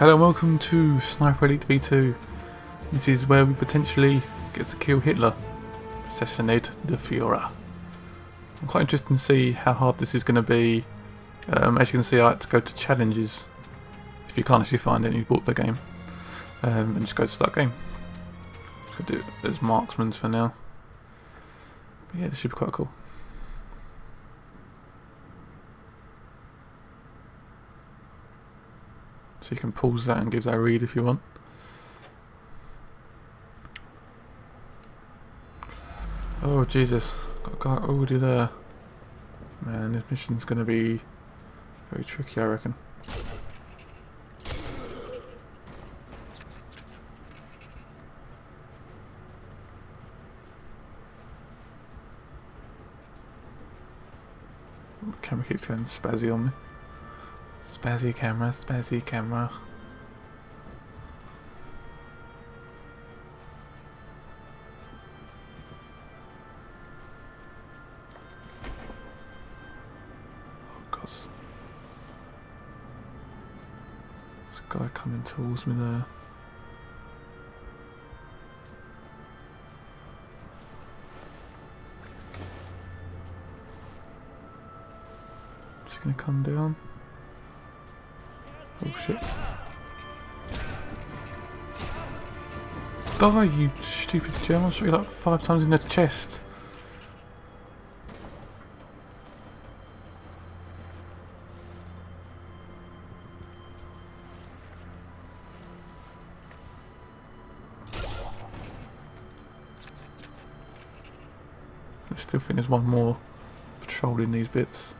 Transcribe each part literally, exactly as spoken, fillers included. Hello and welcome to Sniper Elite V two. This is where we potentially get to kill Hitler, assassinate the Führer. I'm quite interested to see how hard this is going to be. Um, as you can see, I had to go to challenges. If you can't actually find it, you bought the game. Um, and just go to start game. Just do it as marksman's for now. But yeah, this should be quite cool. So you can pause that and give that a read if you want. Oh Jesus, got a guy already there. Man, this mission's going to be very tricky, I reckon. The camera keeps going spazzy on me. Spazzy camera, spazzy camera. Oh God. There's a guy coming towards me there. Is he gonna come down? Oh shit. Die, you stupid German! I shot you like five times in the chest. I still think there's one more patrolling these bits.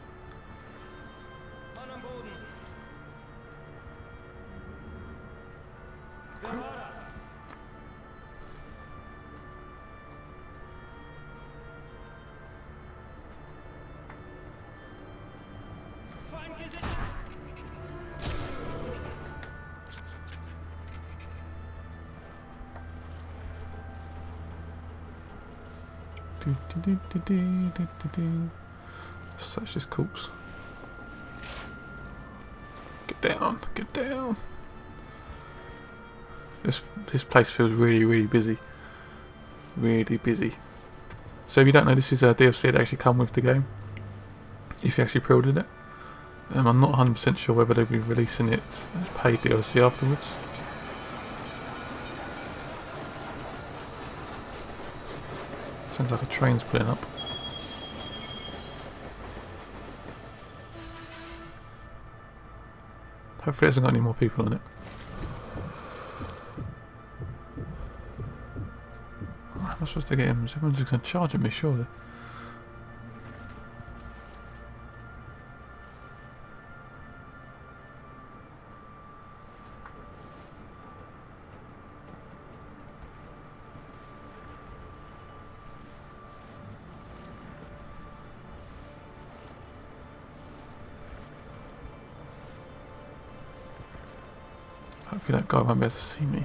Do, do, do, do, do, do, do. Search this corpse. Get down, get down. This this place feels really, really busy. Really busy. So if you don't know, this is a D L C that actually come with the game. If you actually pre-ordered it. Um, I'm not one hundred percent sure whether they'll be releasing it as paid D L C afterwards. Sounds like a train's pulling up. Hopefully it hasn't got any more people on it. Oh, how am I supposed to get him? Someone's just going to charge at me, surely. Hopefully that guy won't be able to see me.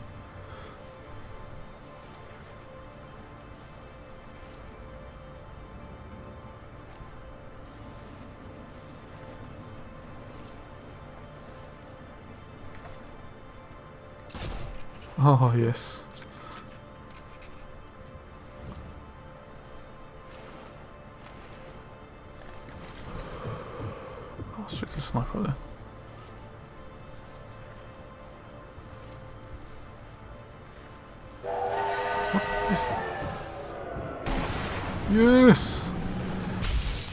Oh yes. Oh shit, there's a sniper there. Yes!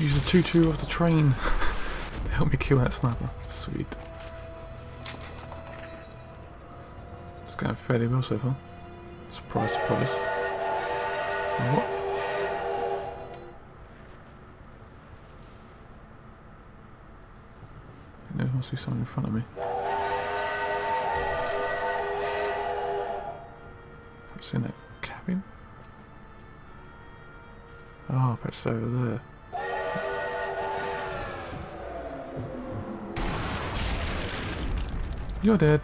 Use the choo-choo off the train to help me kill that sniper. Sweet. It's going fairly well so far. Surprise, surprise. And what? I think there must be someone in front of me. Perhaps in that cabin? Oh, perhaps over there. You're dead.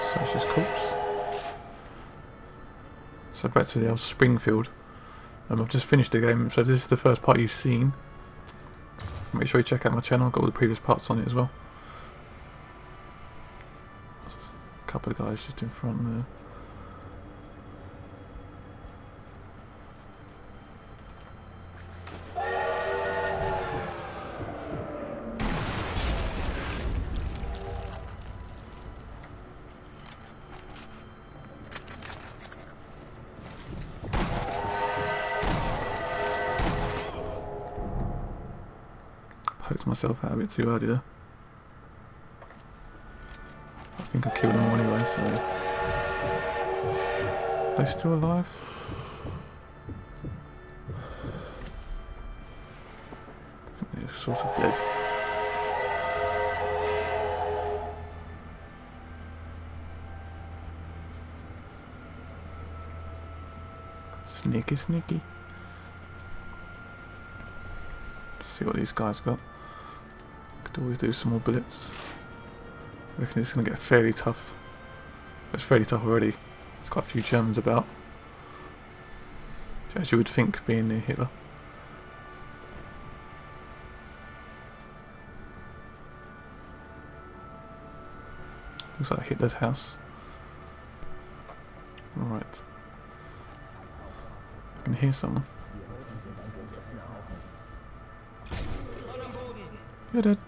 Search this corpse. So back to the old Springfield. Um, I've just finished the game, so if this is the first part you've seen, make sure you check out my channel. I've got all the previous parts on it as well. A couple of guys just in front there. Poked myself out a bit too early there. I think I killed them all anyway, so... Are they still alive? I think they're sort of dead. Sneaky, sneaky. See what these guys got. Could always do some more bullets. I reckon it's going to get fairly tough. It's fairly tough already. There's quite a few Germans about. As you would think, being near Hitler. Looks like Hitler's house. Alright. I can hear someone. You're dead.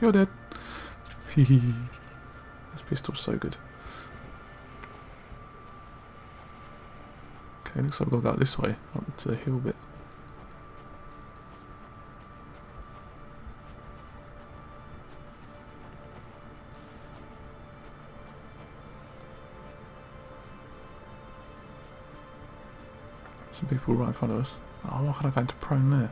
You're dead. Hehe. This pistol's so good. Okay, looks like I've got to go out this way, up to the hill bit. Some people right in front of us. Oh, why can't I go into prone there?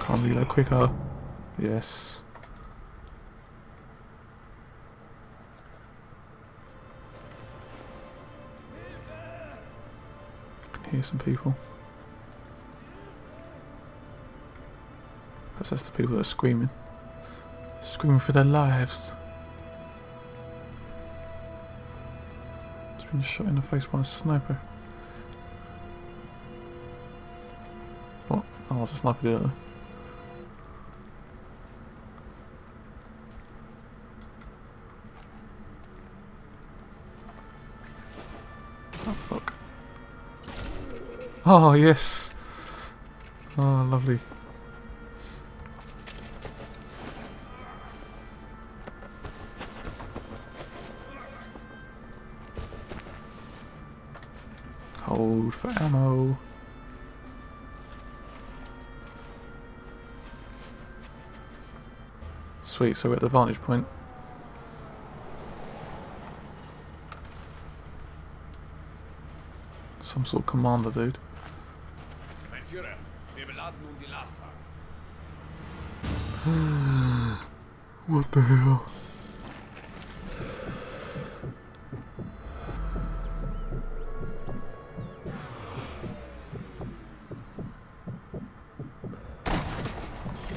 Can't reload quicker. Yes. Here's some people. Perhaps that's the people that are screaming. Screaming for their lives. It's been shot in the face by a sniper. What? Oh, it's a sniper dealer. Oh, fuck. Oh, yes! Oh, lovely. Hold for ammo. Sweet, so we're at the vantage point. Some sort of commander dude. What the hell?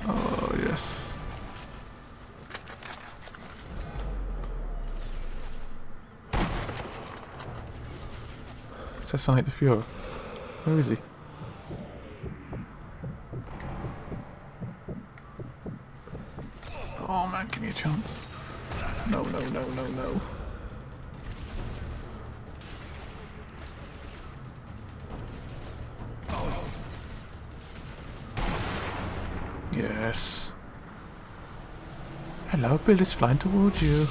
Oh, yes. Does that sound like the Führer? Where is he? Oh man, give me a chance. No, no, no, no, no. Oh. Yes. Hello, Bill is flying towards you.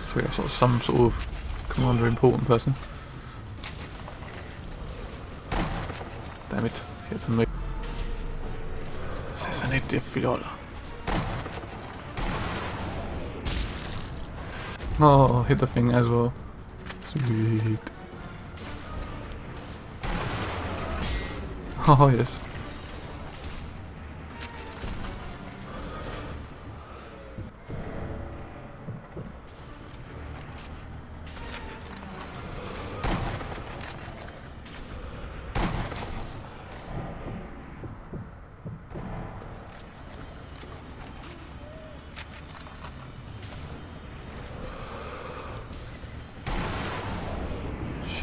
So we have sort of some sort of commander important person. Damn it, here's a move. Assassinate the Führer. Oh, hit the thing as well. Sweet. Oh, yes.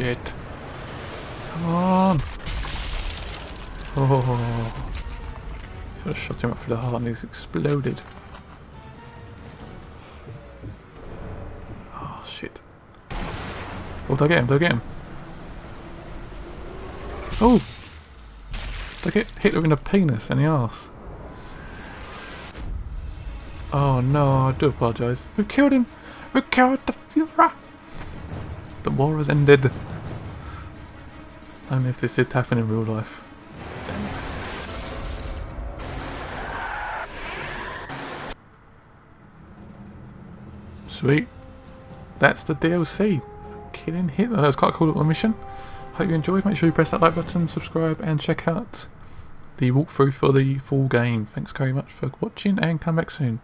Shit. Come on. Oh. I should have shot him up for the heart and he's exploded. Oh, shit. Oh, did I get him? Did I get him? Oh! Did I get Hitler in the penis and the arse? Oh, no. I do apologise. We killed him! We killed the Führer! The war has ended. Only if this did happen in real life. Damn it. Sweet. That's the D L C. Killing Hitler. That was quite a cool little mission. Hope you enjoyed. Make sure you press that like button, subscribe, and check out the walkthrough for the full game. Thanks very much for watching and come back soon.